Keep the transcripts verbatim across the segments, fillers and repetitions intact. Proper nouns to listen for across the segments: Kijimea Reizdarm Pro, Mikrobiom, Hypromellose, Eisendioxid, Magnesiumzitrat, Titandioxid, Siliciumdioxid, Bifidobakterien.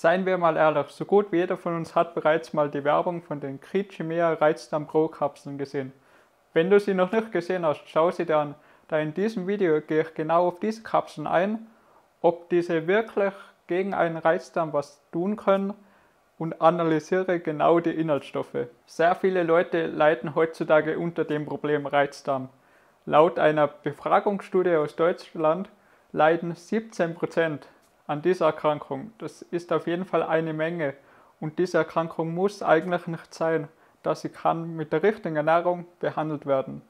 Seien wir mal ehrlich, so gut wie jeder von uns hat bereits mal die Werbung von den Kijimea Reizdarm Pro Kapseln gesehen. Wenn du sie noch nicht gesehen hast, schau sie dir an, da in diesem Video gehe ich genau auf diese Kapseln ein, ob diese wirklich gegen einen Reizdarm was tun können und analysiere genau die Inhaltsstoffe. Sehr viele Leute leiden heutzutage unter dem Problem Reizdarm. Laut einer Befragungsstudie aus Deutschland leiden siebzehn Prozent an dieser Erkrankung. Das ist auf jeden Fall eine Menge und diese Erkrankung muss eigentlich nicht sein, da sie kann mit der richtigen Ernährung behandelt werden.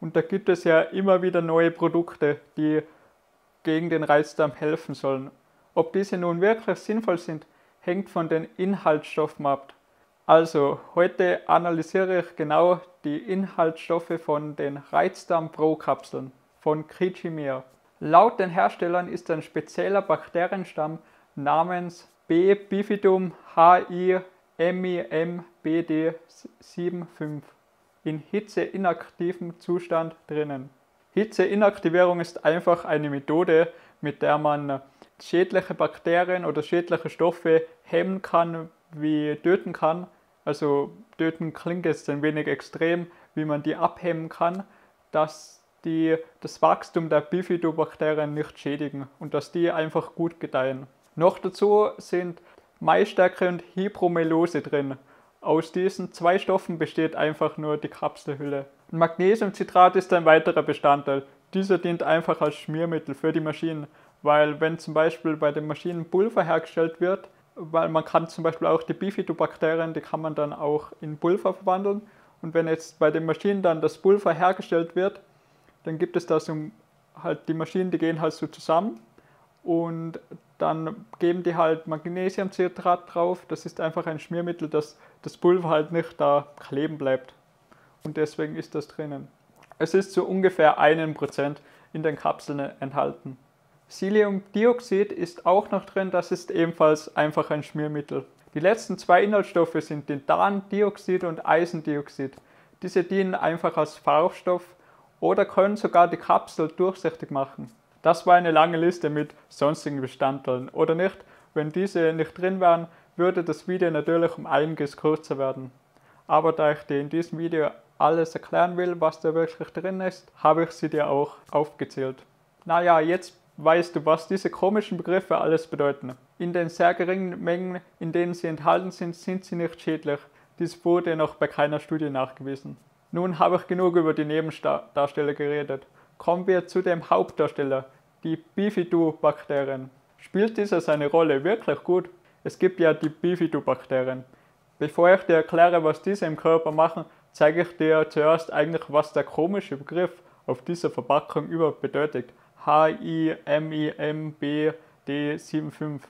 Und da gibt es ja immer wieder neue Produkte, die gegen den Reizdarm helfen sollen. Ob diese nun wirklich sinnvoll sind, hängt von den Inhaltsstoffen ab. Also, heute analysiere ich genau die Inhaltsstoffe von den Reizdarm Pro Kapseln von Kijimea. Laut den Herstellern ist ein spezieller Bakterienstamm namens B. bifidum H I-MIMBb fünfundsiebzig in hitzeinaktivem Zustand drinnen. Hitze-Inaktivierung ist einfach eine Methode, mit der man schädliche Bakterien oder schädliche Stoffe hemmen kann, wie töten kann. Also töten klingt jetzt ein wenig extrem, wie man die abhemmen kann, dass die das Wachstum der Bifidobakterien nicht schädigen und dass die einfach gut gedeihen. Noch dazu sind Maisstärke und Hypromellose drin. Aus diesen zwei Stoffen besteht einfach nur die Kapselhülle. Magnesiumzitrat ist ein weiterer Bestandteil. Dieser dient einfach als Schmiermittel für die Maschinen, weil wenn zum Beispiel bei den Maschinen Pulver hergestellt wird, weil man kann zum Beispiel auch die Bifidobakterien, die kann man dann auch in Pulver verwandeln, und wenn jetzt bei den Maschinen dann das Pulver hergestellt wird, dann gibt es da so halt die Maschinen, die gehen halt so zusammen und dann geben die halt Magnesiumzitrat drauf. Das ist einfach ein Schmiermittel, dass das Pulver halt nicht da kleben bleibt und deswegen ist das drinnen. Es ist so ungefähr ein Prozent in den Kapseln enthalten. Siliciumdioxid ist auch noch drin, das ist ebenfalls einfach ein Schmiermittel. Die letzten zwei Inhaltsstoffe sind Titandioxid und Eisendioxid. Diese dienen einfach als Farbstoff oder können sogar die Kapsel durchsichtig machen. Das war eine lange Liste mit sonstigen Bestandteilen, oder nicht? Wenn diese nicht drin wären, würde das Video natürlich um einiges kürzer werden. Aber da ich dir in diesem Video alles erklären will, was da wirklich drin ist, habe ich sie dir auch aufgezählt. Naja, jetzt weißt du, was diese komischen Begriffe alles bedeuten. In den sehr geringen Mengen, in denen sie enthalten sind, sind sie nicht schädlich. Dies wurde noch bei keiner Studie nachgewiesen. Nun habe ich genug über die Nebendarsteller geredet. Kommen wir zu dem Hauptdarsteller, die Bifidobakterien. Spielt dieser seine Rolle wirklich gut? Es gibt ja die Bifidobakterien. Bevor ich dir erkläre, was diese im Körper machen, zeige ich dir zuerst eigentlich, was der komische Begriff auf dieser Verpackung überhaupt bedeutet. H I M I M B d fünfundsiebzig.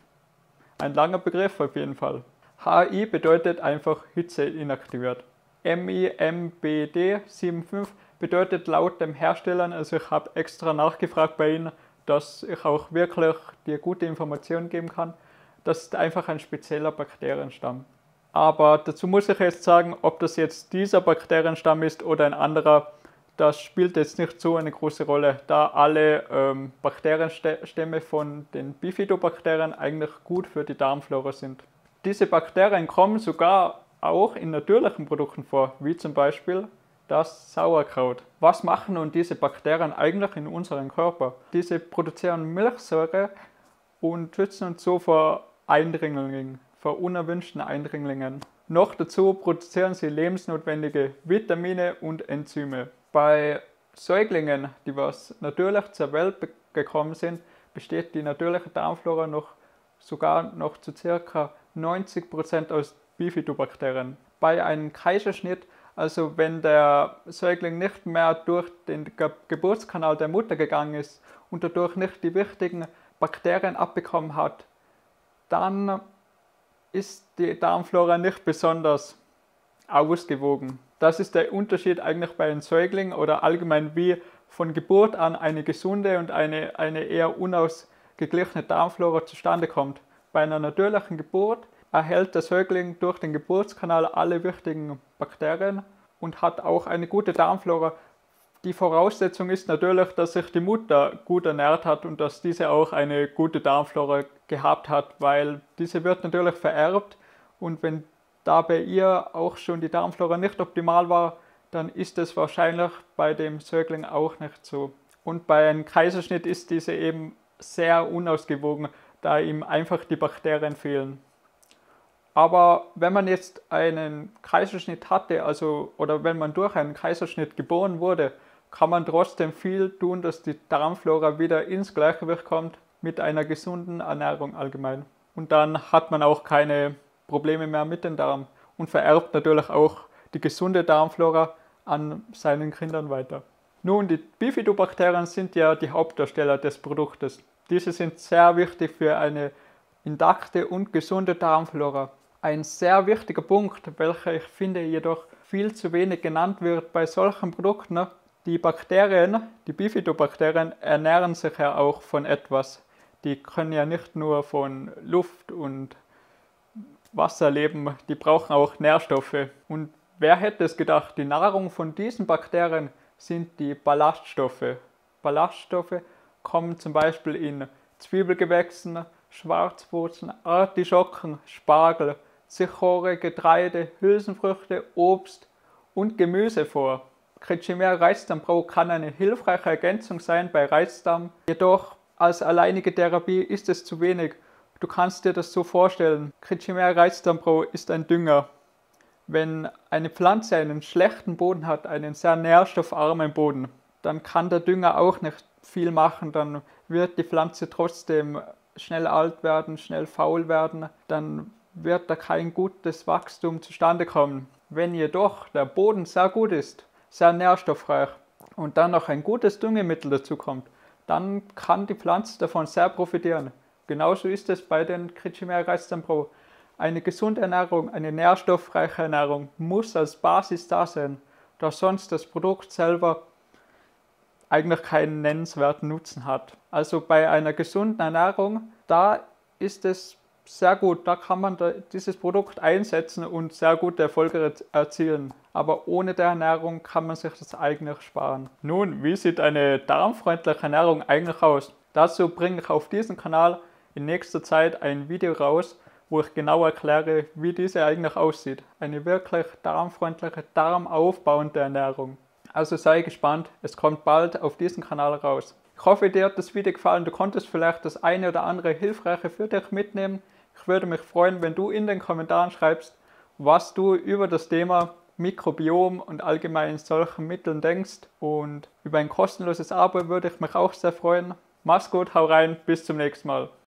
Ein langer Begriff auf jeden Fall. H I bedeutet einfach Hitze inaktiviert. M I M B d fünfundsiebzig bedeutet laut den Herstellern, also ich habe extra nachgefragt bei ihnen, dass ich auch wirklich dir gute Informationen geben kann, das ist einfach ein spezieller Bakterienstamm. Aber dazu muss ich jetzt sagen, ob das jetzt dieser Bakterienstamm ist oder ein anderer, das spielt jetzt nicht so eine große Rolle, da alle ähm, Bakterienstämme von den Bifidobakterien eigentlich gut für die Darmflora sind. Diese Bakterien kommen sogar auch in natürlichen Produkten vor, wie zum Beispiel das Sauerkraut. Was machen nun diese Bakterien eigentlich in unserem Körper? Diese produzieren Milchsäure und schützen uns so vor Eindringlingen, vor unerwünschten Eindringlingen. Noch dazu produzieren sie lebensnotwendige Vitamine und Enzyme. Bei Säuglingen, die was natürlich zur Welt gekommen sind, besteht die natürliche Darmflora noch sogar noch zu ca. neunzig Prozent aus Bifidobakterien. Bei einem Kaiserschnitt, also wenn der Säugling nicht mehr durch den Ge Geburtskanal der Mutter gegangen ist und dadurch nicht die wichtigen Bakterien abbekommen hat, dann ist die Darmflora nicht besonders ausgewogen. Das ist der Unterschied eigentlich bei einem Säugling oder allgemein, wie von Geburt an eine gesunde und eine, eine eher unausgeglichene Darmflora zustande kommt. Bei einer natürlichen Geburt erhält der Säugling durch den Geburtskanal alle wichtigen Bakterien und hat auch eine gute Darmflora, Die Voraussetzung ist natürlich, dass sich die Mutter gut ernährt hat und dass diese auch eine gute Darmflora gehabt hat, weil diese wird natürlich vererbt und wenn da bei ihr auch schon die Darmflora nicht optimal war, dann ist es wahrscheinlich bei dem Säugling auch nicht so. Und bei einem Kaiserschnitt ist diese eben sehr unausgewogen, da ihm einfach die Bakterien fehlen. Aber wenn man jetzt einen Kaiserschnitt hatte, also, oder wenn man durch einen Kaiserschnitt geboren wurde, kann man trotzdem viel tun, dass die Darmflora wieder ins Gleichgewicht kommt mit einer gesunden Ernährung allgemein. Und dann hat man auch keine Probleme mehr mit dem Darm und vererbt natürlich auch die gesunde Darmflora an seinen Kindern weiter. Nun, die Bifidobakterien sind ja die Hauptdarsteller des Produktes. Diese sind sehr wichtig für eine intakte und gesunde Darmflora. Ein sehr wichtiger Punkt, welcher ich finde jedoch viel zu wenig genannt wird bei solchen Produkten, die Bakterien, die Bifidobakterien ernähren sich ja auch von etwas. Die können ja nicht nur von Luft und Wasser leben, die brauchen auch Nährstoffe. Und wer hätte es gedacht, die Nahrung von diesen Bakterien sind die Ballaststoffe. Ballaststoffe kommen zum Beispiel in Zwiebelgewächsen, Schwarzwurzeln, Artischocken, Spargel, Zichore, Getreide, Hülsenfrüchte, Obst und Gemüse vor. Kijimea Reizdarm Pro kann eine hilfreiche Ergänzung sein bei Reizdarm, jedoch als alleinige Therapie ist es zu wenig. Du kannst dir das so vorstellen, Kijimea Reizdarm Pro ist ein Dünger. Wenn eine Pflanze einen schlechten Boden hat, einen sehr nährstoffarmen Boden, dann kann der Dünger auch nicht viel machen, dann wird die Pflanze trotzdem schnell alt werden, schnell faul werden, dann wird da kein gutes Wachstum zustande kommen. Wenn jedoch der Boden sehr gut ist, sehr nährstoffreich und dann noch ein gutes Düngemittel dazu kommt, dann kann die Pflanze davon sehr profitieren. Genauso ist es bei den Kijimea Reizdarm Pro. Eine gesunde Ernährung, eine nährstoffreiche Ernährung muss als Basis da sein, da sonst das Produkt selber eigentlich keinen nennenswerten Nutzen hat. Also bei einer gesunden Ernährung, da ist es sehr gut, da kann man dieses Produkt einsetzen und sehr gute Erfolge erzielen. Aber ohne die Ernährung kann man sich das eigentlich sparen. Nun, wie sieht eine darmfreundliche Ernährung eigentlich aus? Dazu bringe ich auf diesem Kanal in nächster Zeit ein Video raus, wo ich genau erkläre, wie diese eigentlich aussieht. Eine wirklich darmfreundliche, darmaufbauende Ernährung. Also sei gespannt, es kommt bald auf diesen Kanal raus. Ich hoffe, dir hat das Video gefallen, du konntest vielleicht das eine oder andere Hilfreiche für dich mitnehmen. Ich würde mich freuen, wenn du in den Kommentaren schreibst, was du über das Thema Mikrobiom und allgemein solchen Mitteln denkst. Und über ein kostenloses Abo würde ich mich auch sehr freuen. Mach's gut, hau rein, bis zum nächsten Mal.